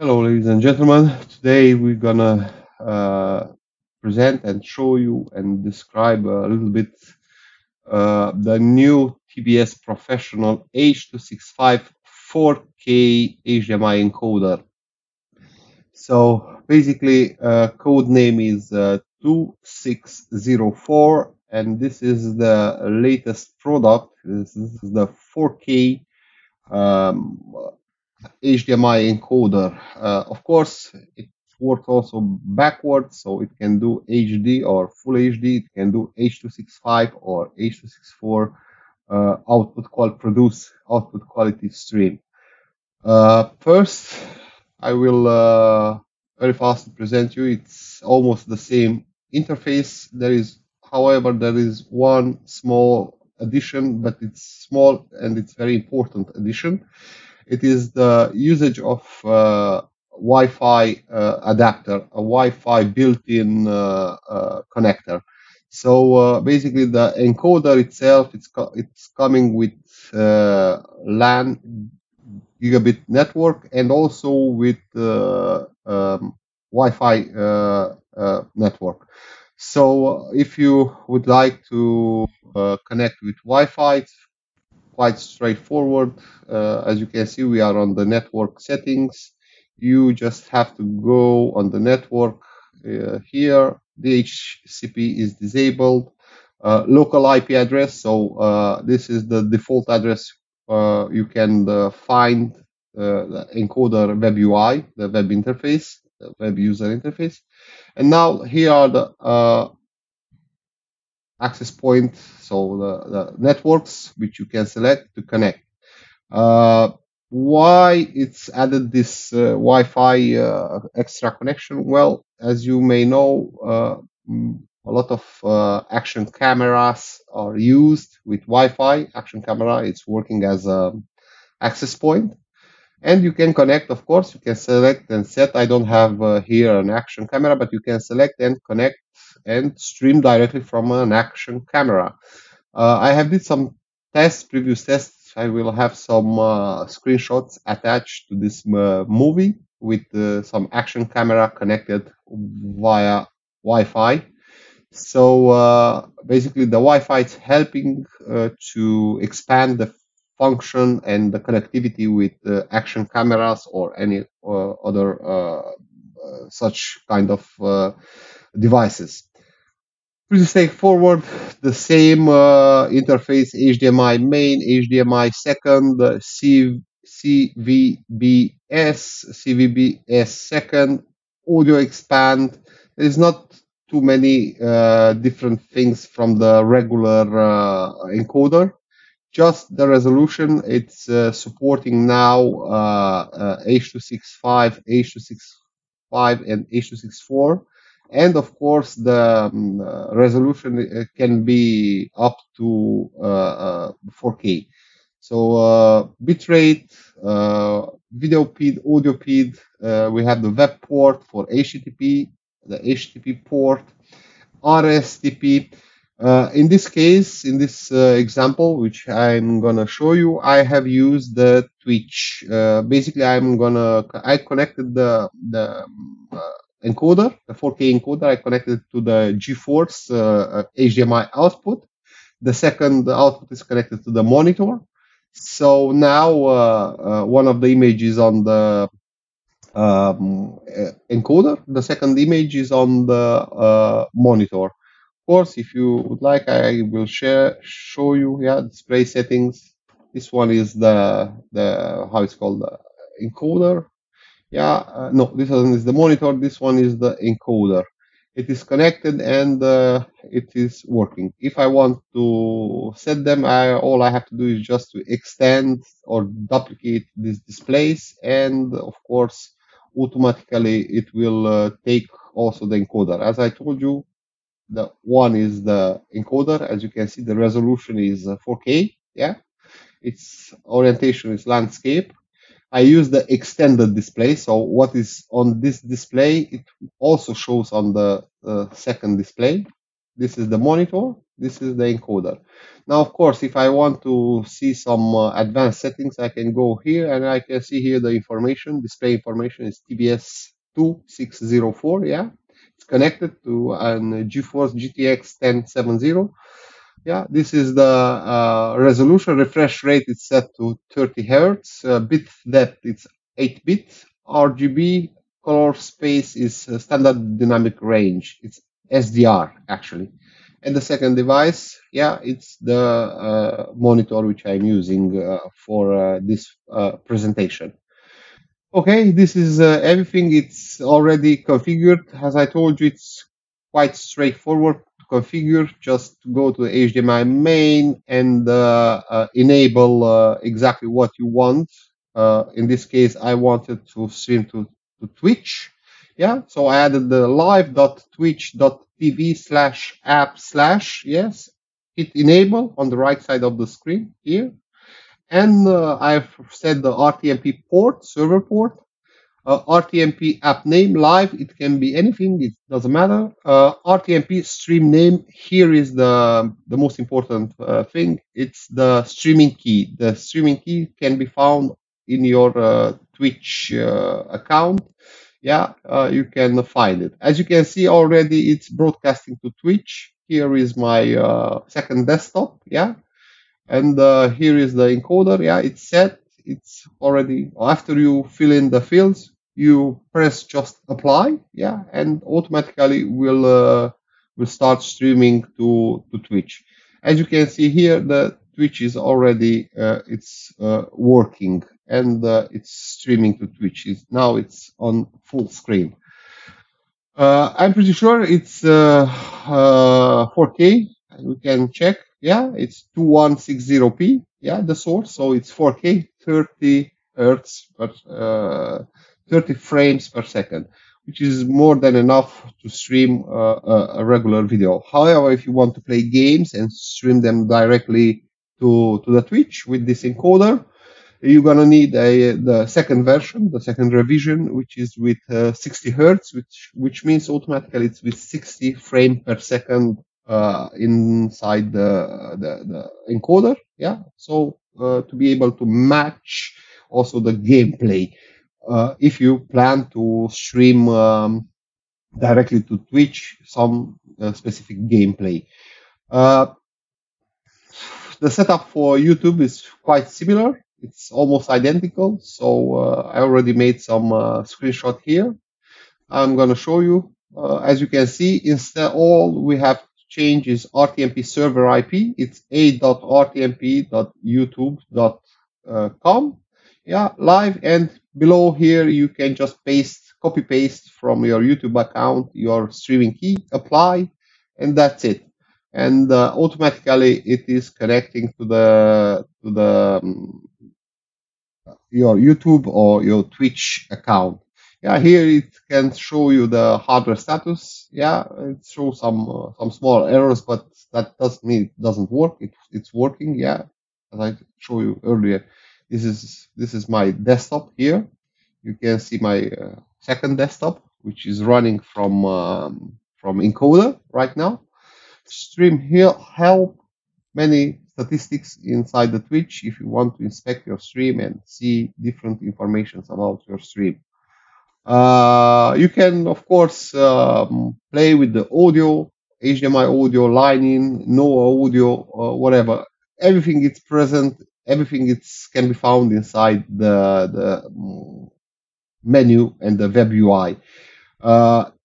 Hello, ladies and gentlemen. Today we're gonna present and show you and describe a little bit the new TBS Professional H.265 4K HDMI encoder. So basically, code name is 2604, and this is the latest product. This is the 4K. HDMI encoder. Of course, it works also backwards, so it can do HD or full HD. It can do H.265 or H.264 output quality stream. First, I will very fast present you. It's almost the same interface. However, there is one small addition, but it's small and it's very important addition. It is the usage of Wi-Fi adapter, a Wi-Fi built-in connector. So basically, the encoder itself, it's coming with LAN gigabit network and also with Wi-Fi network. So if you would like to connect with Wi-Fi, it's quite straightforward. As you can see, we are on the network settings. You just have to go on the network here. DHCP is disabled. Local IP address, so this is the default address you can find the encoder web UI, the web interface, the web user interface. And now here are the access point, so the networks which you can select to connect. Why it's added this Wi-Fi extra connection? Well, as you may know, a lot of action cameras are used with Wi-Fi. Action camera, it's working as an access point. And you can connect, of course, you can select and set. I don't have here an action camera, but you can select and connect and stream directly from an action camera. I have did some tests, previous tests. I will have some screenshots attached to this movie with some action camera connected via Wi-Fi. So basically the Wi-Fi is helping to expand the function and the connectivity with action cameras or any other such kind of devices. Pretty straightforward, the same interface, HDMI main, HDMI second, CVBS, CVBS second, audio expand. There is not too many different things from the regular encoder. Just the resolution, it's supporting now H.265, H.265 and H.264. And of course, the resolution can be up to 4K. So bitrate, video feed, audio feed. We have the web port for HTTP, the HTTP port, RSTP. In this case, in this example, which I'm gonna show you, I have used the Twitch. Basically, I connected the encoder, the 4K encoder. I connected to the GeForce HDMI output. The second output is connected to the monitor. So now one of the images on the encoder, the second image is on the monitor. Of course, if you would like, I will show you here, display settings. This one is the how it's called, the encoder. Yeah, no, this one is the monitor. This one is the encoder. It is connected and it is working. If I want to set them, all I have to do is just to extend or duplicate these displays, and of course, automatically it will take also the encoder. As I told you, the one is the encoder. As you can see, the resolution is 4K. Yeah, its orientation is landscape. I use the extended display, so what is on this display, it also shows on the second display. This is the monitor, This is the encoder. Now, of course, if I want to see some advanced settings, I can go here and I can see here the information. Display information is TBS2604. Yeah, it's connected to an GeForce GTX 1070. Yeah, this is the resolution. Refresh rate is set to 30 hertz. Bit depth it's 8-bit. RGB color space is standard dynamic range. It's SDR actually. And the second device, yeah, it's the monitor which I'm using for this presentation. Okay, this is everything. It's already configured. As I told you, it's quite straightforward to configure. Just go to the HDMI main and enable exactly what you want. In this case, I wanted to stream to Twitch. Yeah, so I added the live.twitch.tv/app/ yes, hit enable on the right side of the screen here. And I've set the RTMP port, server port, RTMP app name, live, it can be anything, it doesn't matter. RTMP stream name, here is the most important thing, it's the streaming key. The streaming key can be found in your Twitch account. Yeah, you can find it. As you can see already, it's broadcasting to Twitch. Here is my second desktop, yeah. And here is the encoder, yeah, it's set. It's already, after you fill in the fields, you press just apply, yeah, and automatically will start streaming to Twitch. As you can see here, the Twitch is already, it's working. And it's streaming to Twitch. Now it's on full screen. I'm pretty sure it's 4K. We can check. Yeah, it's 2160p. Yeah, the source. So it's 4K, 30 hertz per 30 frames per second, which is more than enough to stream a regular video. However, if you want to play games and stream them directly to the Twitch with this encoder, you're gonna need the second version, the second revision, which is with 60 hertz, which means automatically it's with 60 frames per second inside the encoder. Yeah, so to be able to match also the gameplay, if you plan to stream directly to Twitch some specific gameplay. The setup for YouTube is quite similar. It's almost identical, so I already made some screenshot here. I'm going to show you. As you can see, instead all we have to change is RTMP server IP. It's a.rtmp.youtube.com. Yeah, live, and below here you can just copy paste from your YouTube account your streaming key, apply, and that's it. And automatically it is connecting to your YouTube or your Twitch account. Yeah, here it can show you the hardware status. Yeah, it shows some small errors, but that doesn't mean it doesn't work. It's working. Yeah, as I showed you earlier, this is my desktop here. You can see my second desktop, which is running from encoder right now. Stream here help many statistics inside the Twitch if you want to inspect your stream and see different informations about your stream. You can, of course, play with the audio, HDMI audio, line-in, no audio, whatever. Everything is present, everything can be found inside the menu and the web UI.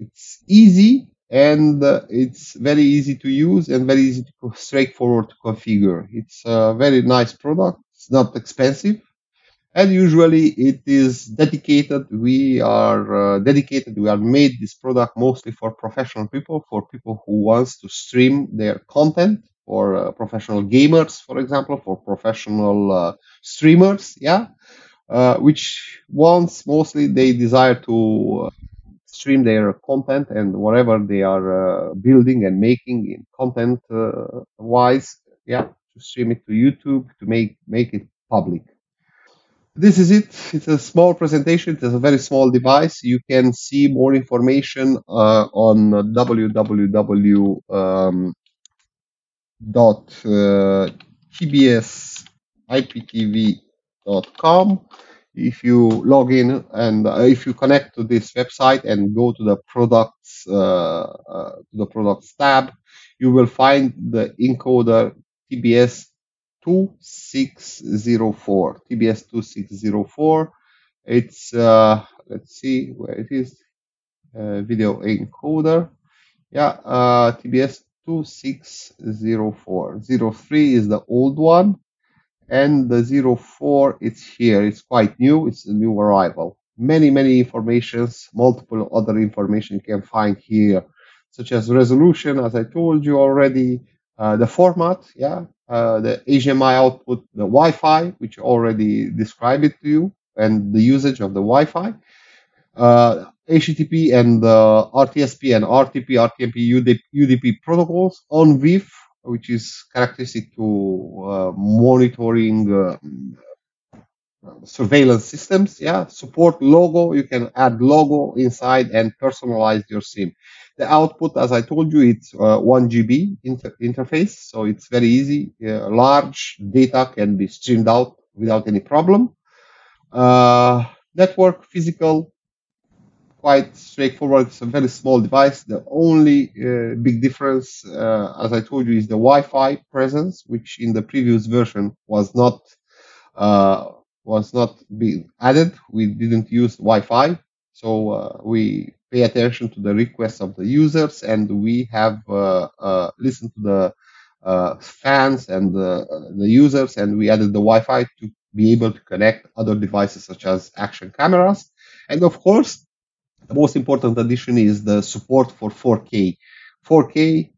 It's easy. And it's very easy to use and very easy to straightforward to configure. It's a very nice product. It's not expensive, and usually it is dedicated. We are dedicated. We have made this product mostly for professional people, for people who wants to stream their content, for professional gamers, for example, for professional streamers. Yeah, which ones mostly they desire to stream their content and whatever they are building and making in content wise, yeah, to stream it to YouTube, to make it public. This is it. It's a small presentation. It's a very small device. You can see more information on www. tbsiptv.com. If you log in and if you connect to this website and go to the products tab, you will find the encoder TBS2604. TBS2604. It's let's see where it is. Video encoder. Yeah, TBS2604. 03 is the old one, and the 04, it's here. It's quite new. It's a new arrival. Many informations, multiple other information you can find here, such as resolution, as I told you already, the format, yeah, the HDMI output, the Wi-Fi, which already described it to you, and the usage of the Wi-Fi, HTTP and RTSP and RTP, RTMP, UDP protocols, ONVIF, which is characteristic to monitoring surveillance systems, yeah, support logo, you can add logo inside and personalize your SIM. The output, as I told you, it's 1 GB interface, so it's very easy. Large data can be streamed out without any problem. Network, physical, quite straightforward. It's a very small device. The only big difference, as I told you, is the Wi-Fi presence, which in the previous version was not being added. We didn't use Wi-Fi, so we pay attention to the requests of the users, and we have listened to the fans and the users, and we added the Wi-Fi to be able to connect other devices such as action cameras. And of course, the most important addition is the support for 4K. 4K,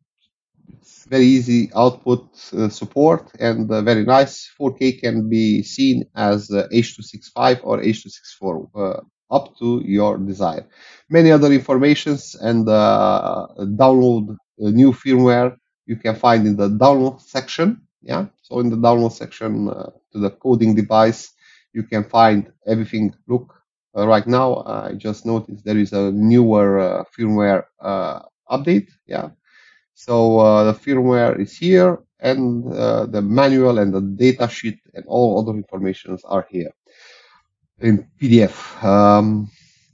it's very easy output support, and very nice. 4K can be seen as H.265 or H.264. Up to your desire. Many other informations and download new firmware you can find in the download section. Yeah, so in the download section to the coding device, you can find everything. Look, right now I just noticed there is a newer firmware update. Yeah, so the firmware is here, and the manual and the data sheet and all other informations are here in PDF.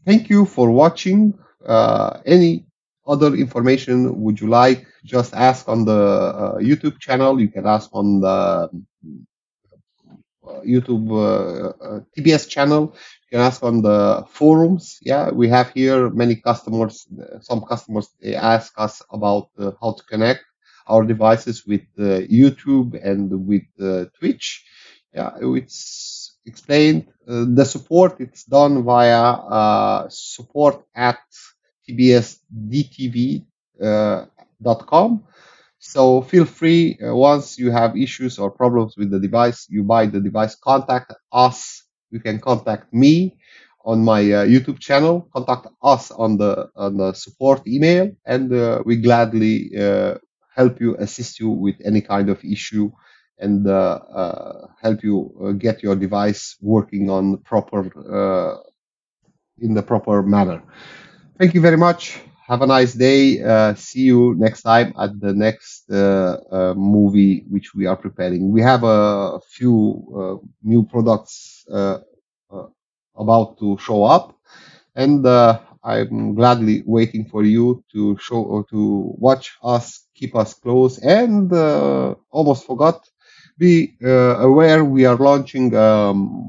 Thank you for watching. Any other information would you like, just ask on the YouTube channel. You can ask on the YouTube TBS channel. You can ask on the forums. Yeah, we have here many customers. Some customers, they ask us about how to connect our devices with YouTube and with Twitch. Yeah, it's explained. The support, it's done via support@tbsdtv.com. So feel free, once you have issues or problems with the device, you buy the device, contact us. You can contact me on my YouTube channel, contact us on the support email, and we gladly help you, assist you with any kind of issue, and help you get your device working on in the proper manner. Thank you very much. Have a nice day. See you next time at the next movie which we are preparing. We have a few new products about to show up, and I'm gladly waiting for you to show or to watch us, keep us close, and almost forgot. Be aware, we are launching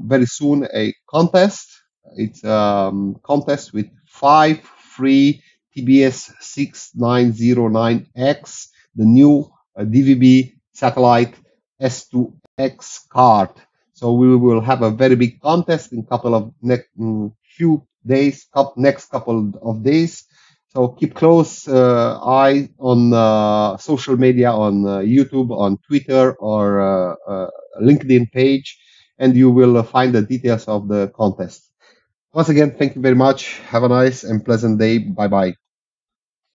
very soon a contest. It's a contest with 5 free TBS6909X, the new DVB satellite S2X card. So we will have a very big contest in couple of few days, next couple of days. So keep close eye on social media, on YouTube, on Twitter, or LinkedIn page, and you will find the details of the contest. Once again, thank you very much. Have a nice and pleasant day. Bye-bye.